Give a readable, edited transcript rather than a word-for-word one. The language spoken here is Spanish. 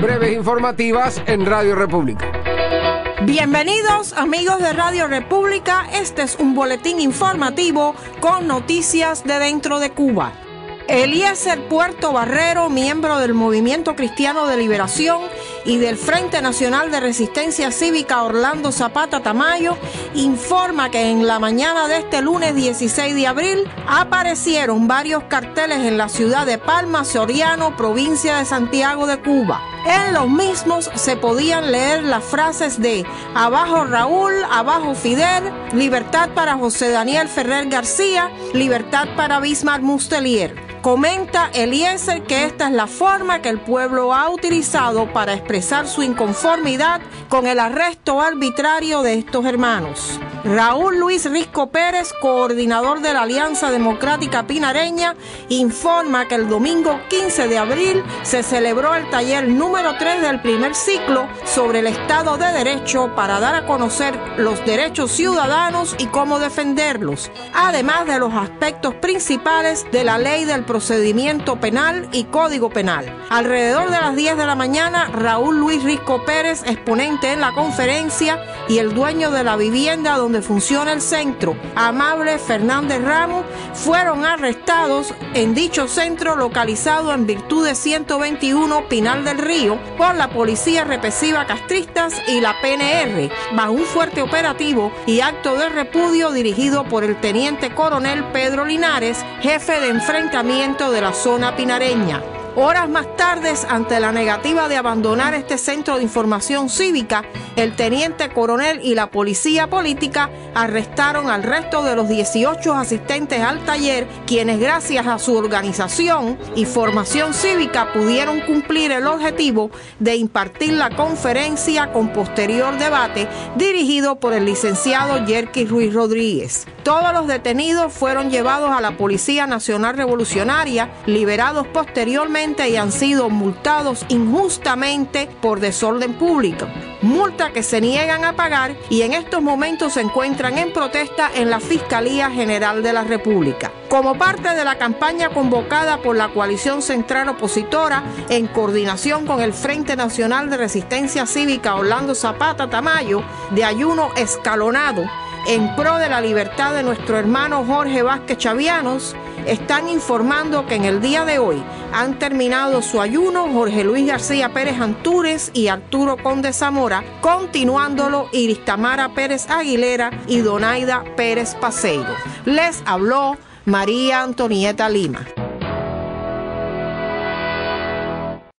breves informativas en Radio República. Bienvenidos amigos de Radio República, este es un boletín informativo con noticias de dentro de Cuba. Eliécer Puerto Barrero, miembro del Movimiento Cristiano de Liberación y del Frente Nacional de Resistencia Cívica Orlando Zapata Tamayo, informa que en la mañana de este lunes 16 de abril aparecieron varios carteles en la ciudad de Palma Soriano, provincia de Santiago de Cuba. En los mismos se podían leer las frases de "Abajo Raúl, abajo Fidel", "Libertad para José Daniel Ferrer García", "Libertad para Bismarck Mustelier". Comenta Eliécer que esta es la forma que el pueblo ha utilizado para expresar su inconformidad con el arresto arbitrario de estos hermanos. Raúl Luis Risco Pérez, coordinador de la Alianza Democrática Pinareña, informa que el domingo 15 de abril se celebró el taller número 3 del primer ciclo sobre el Estado de Derecho para dar a conocer los derechos ciudadanos y cómo defenderlos, además de los aspectos principales de la ley del procedimiento penal y código penal. Alrededor de las 10 de la mañana, Raúl Luis Risco Pérez, exponente en la conferencia, y el dueño de la vivienda donde funciona el centro, Amable Fernández Ramos, fueron arrestados en dicho centro localizado en Virtud de 121 Pinar del Río por la Policía Represiva Castristas y la PNR, bajo un fuerte operativo y acto de repudio dirigido por el teniente coronel Pedro Linares, jefe de enfrentamiento de la zona pinareña. Horas más tarde, ante la negativa de abandonar este centro de información cívica, el teniente coronel y la policía política arrestaron al resto de los 18 asistentes al taller, quienes gracias a su organización y formación cívica pudieron cumplir el objetivo de impartir la conferencia con posterior debate dirigido por el licenciado Jerkis Ruiz Rodríguez. Todos los detenidos fueron llevados a la Policía Nacional Revolucionaria, liberados posteriormente y han sido multados injustamente por desorden público, multa que se niegan a pagar y en estos momentos se encuentran en protesta en la Fiscalía General de la República. Como parte de la campaña convocada por la coalición central opositora en coordinación con el Frente Nacional de Resistencia Cívica Orlando Zapata Tamayo de ayuno escalonado en pro de la libertad de nuestro hermano Jorge Vázquez Chavianos, están informando que en el día de hoy han terminado su ayuno Jorge Luis García Pérez Antúnes y Arturo Conde Zamora, continuándolo Iris Tamara Pérez Aguilera y Donaida Pérez Paseiro. Les habló María Antonieta Lima.